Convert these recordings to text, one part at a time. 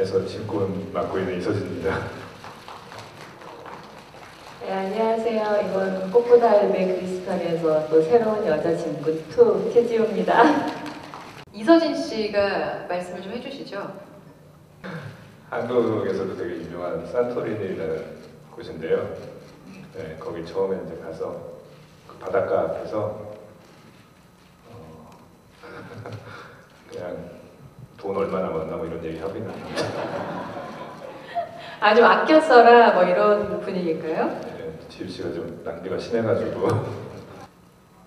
에서 심권 맡고 있는 이서진입니다. 네, 안녕하세요. 이번 꽃보다할배 그리스탄에서 또 새로운 여자 짐꾼 2 최지우입니다. 이서진 씨가 말씀을 좀 해주시죠. 한국에서도 되게 유명한 산토리니라는 곳인데요. 네, 거기 처음에 이제 가서 그 바닷가 앞에서 그냥 돈 얼마 남았나 뭐 이런 얘기 하긴 합니다. 아주 아껴 써라 뭐 이런 분위기일까요? 네, 지우 씨가 좀 낭비가 심해가지고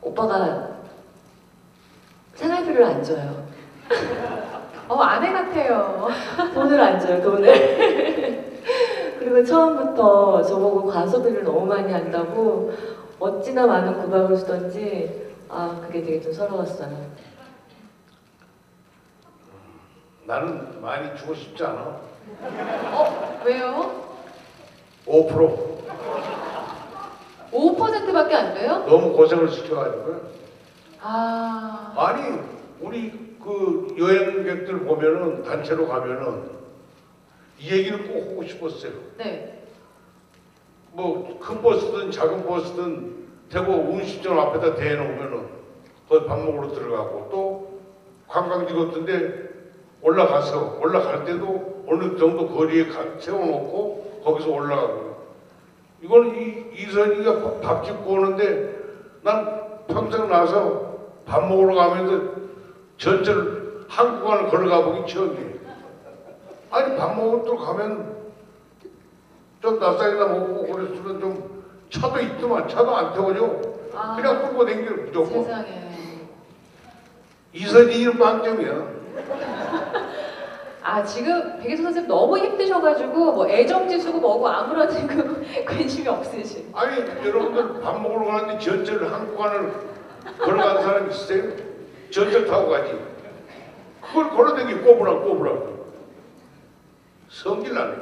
오빠가 생활비를 안 줘요. 아내 같아요. 돈을 안 줘요, 돈을. 그리고 처음부터 저보고 과소비를 너무 많이 한다고 어찌나 많은 구박을 주던지 그게 되게 좀 서러웠어요. 나는 많이 주고 싶지 않아. 왜요? 5%. 5%밖에 안 돼요? 너무 고생을 시켜가지고. 아니 우리 그 여행객들 보면은 단체로 가면은 이 얘기를 꼭 하고 싶었어요. 네. 뭐 큰 버스든 작은 버스든 대고 운수점 앞에다 대놓으면은 거기 밥 먹으러 들어가고 또 관광지 같은데. 올라갈 때도 어느 정도 거리에 세워놓고 거기서 올라가고. 이건 이선이가 밥집 구우는데 난 평생 나서 밥 먹으러 가면서 전철 한 구간을 걸어가보기 처음이에요. 아니 밥 먹으러 또 가면 좀 낯살이나 먹고 그랬으면 좀 차도 있더만 차도 안 태워줘. 그냥 끌고 댕기는 무조건. 세상에. 이선이는 빵점이야. 지금 백일섭 선생님 너무 힘드셔가지고 뭐 애정지수고 뭐고 아무런 관심이 없으신. 아니 여러분들 밥 먹으러 가는데 전철 한 구간을 걸어가는 사람 있어요? 전철 타고 가지. 그걸 걸어다니기 꼬부라 꼬부라 성질나네.